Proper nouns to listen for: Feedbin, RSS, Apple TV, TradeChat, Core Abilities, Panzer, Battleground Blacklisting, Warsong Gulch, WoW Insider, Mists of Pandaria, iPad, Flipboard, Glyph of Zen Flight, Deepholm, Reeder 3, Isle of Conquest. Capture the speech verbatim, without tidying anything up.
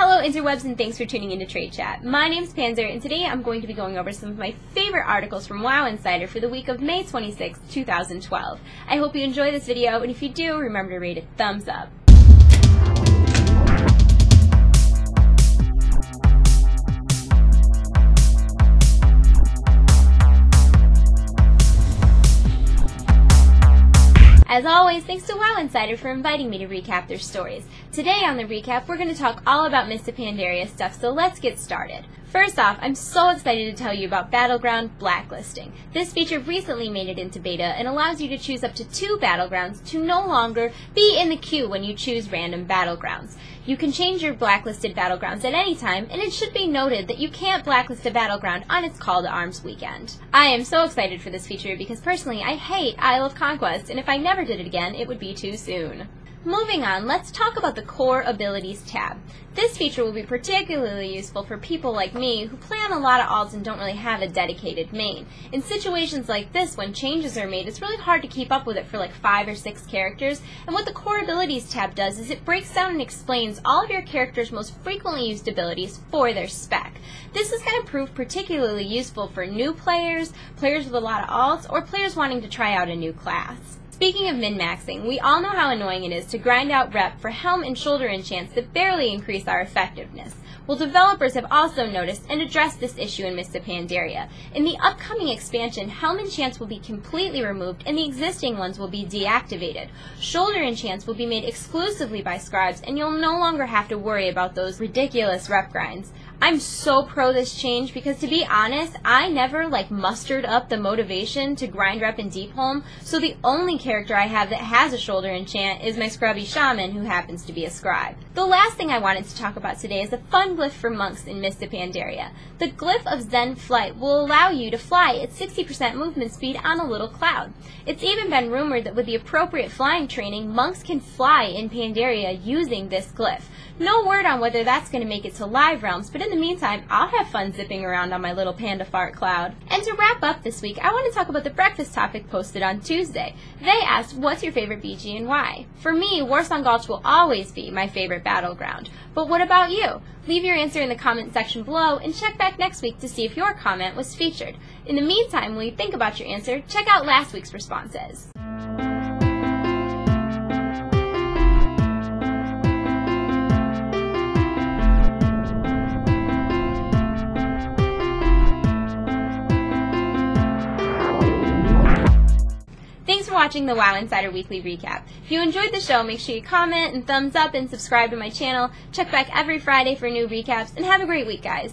Hello interwebs, and thanks for tuning into Trade Chat. My name's Panzer, and today I'm going to be going over some of my favorite articles from WoW Insider for the week of May twenty-sixth, two thousand twelve. I hope you enjoy this video, and if you do, remember to rate it thumbs up. As always, thanks to WoW Insider for inviting me to recap their stories. Today on the recap, we're going to talk all about Mists of Pandaria stuff, so let's get started. First off, I'm so excited to tell you about Battleground Blacklisting. This feature recently made it into beta and allows you to choose up to two battlegrounds to no longer be in the queue when you choose random battlegrounds. You can change your blacklisted battlegrounds at any time, and it should be noted that you can't blacklist a battleground on its Call to Arms weekend. I am so excited for this feature because personally I hate Isle of Conquest, and if I never did it again, it would be too soon. Moving on, let's talk about the Core Abilities tab. This feature will be particularly useful for people like me who play on a lot of alts and don't really have a dedicated main. In situations like this, when changes are made, it's really hard to keep up with it for like five or six characters, and what the Core Abilities tab does is it breaks down and explains all of your character's most frequently used abilities for their spec. This is going to prove particularly useful for new players, players with a lot of alts, or players wanting to try out a new class. Speaking of min-maxing, we all know how annoying it is to grind out rep for helm and shoulder enchants that barely increase our effectiveness. Well, developers have also noticed and addressed this issue in Mists of Pandaria. In the upcoming expansion, helm enchants will be completely removed and the existing ones will be deactivated. Shoulder enchants will be made exclusively by scribes, and you'll no longer have to worry about those ridiculous rep grinds. I'm so pro this change because, to be honest, I never like mustered up the motivation to grind rep in Deepholm, so the only character I have that has a shoulder enchant is my scrubby shaman, who happens to be a scribe. The last thing I wanted to talk about today is a fun glyph for monks in Mists of Pandaria. The Glyph of Zen Flight will allow you to fly at sixty percent movement speed on a little cloud. It's even been rumored that with the appropriate flying training, monks can fly in Pandaria using this glyph. No word on whether that's going to make it to live realms, but in the meantime, I'll have fun zipping around on my little panda fart cloud. And to wrap up this week, I want to talk about the breakfast topic posted on Tuesday. They asked, what's your favorite B G and why? For me, Warsong Gulch will always be my favorite battleground. But what about you? Leave your answer in the comment section below, and check back next week to see if your comment was featured. In the meantime, while you think about your answer, check out last week's responses. Thanks for watching the WoW Insider Weekly Recap. If you enjoyed the show, make sure you comment and thumbs up and subscribe to my channel. Check back every Friday for new recaps, and have a great week, guys.